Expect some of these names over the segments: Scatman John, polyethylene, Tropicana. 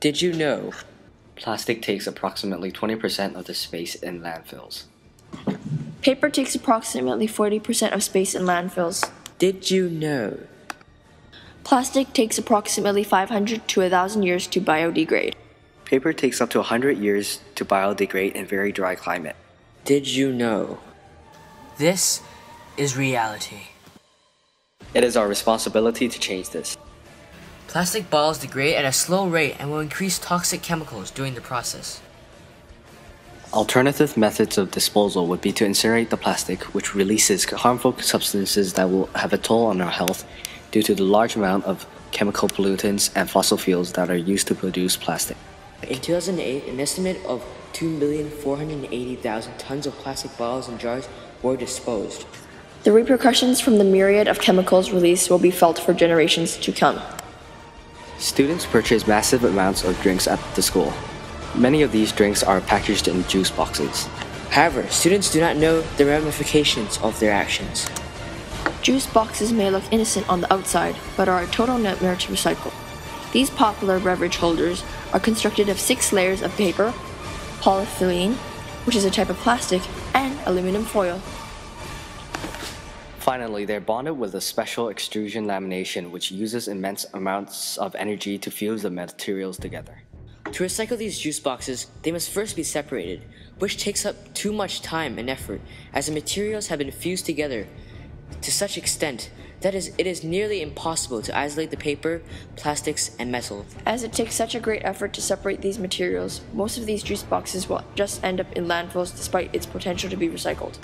Did you know? Plastic takes approximately 20% of the space in landfills. Paper takes approximately 40% of space in landfills. Did you know? Plastic takes approximately 500 to 1,000 years to biodegrade. Paper takes up to 100 years to biodegrade in very dry climate. Did you know? This is reality. It is our responsibility to change this. Plastic bottles degrade at a slow rate and will increase toxic chemicals during the process. Alternative methods of disposal would be to incinerate the plastic, which releases harmful substances that will have a toll on our health due to the large amount of chemical pollutants and fossil fuels that are used to produce plastic. In 2008, an estimate of 2,480,000 tons of plastic bottles and jars were disposed. The repercussions from the myriad of chemicals released will be felt for generations to come. Students purchase massive amounts of drinks at the school. Many of these drinks are packaged in juice boxes. However, students do not know the ramifications of their actions. Juice boxes may look innocent on the outside, but are a total nightmare to recycle. These popular beverage holders are constructed of 6 layers of paper, polyethylene, which is a type of plastic, and aluminum foil. Finally, they're bonded with a special extrusion lamination which uses immense amounts of energy to fuse the materials together. To recycle these juice boxes, they must first be separated, which takes up too much time and effort as the materials have been fused together to such extent that it is nearly impossible to isolate the paper, plastics, and metal. As it takes such a great effort to separate these materials, most of these juice boxes will just end up in landfills despite its potential to be recycled.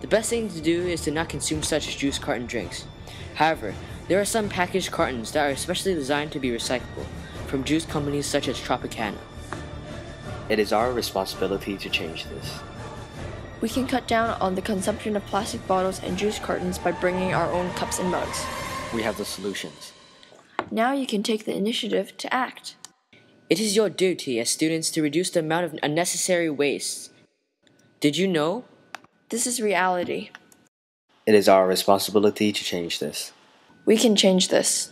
The best thing to do is to not consume such juice carton drinks. However, there are some packaged cartons that are especially designed to be recyclable, from juice companies such as Tropicana. It is our responsibility to change this. We can cut down on the consumption of plastic bottles and juice cartons by bringing our own cups and mugs. We have the solutions. Now you can take the initiative to act. It is your duty as students to reduce the amount of unnecessary waste. Did you know? This is reality. It is our responsibility to change this. We can change this.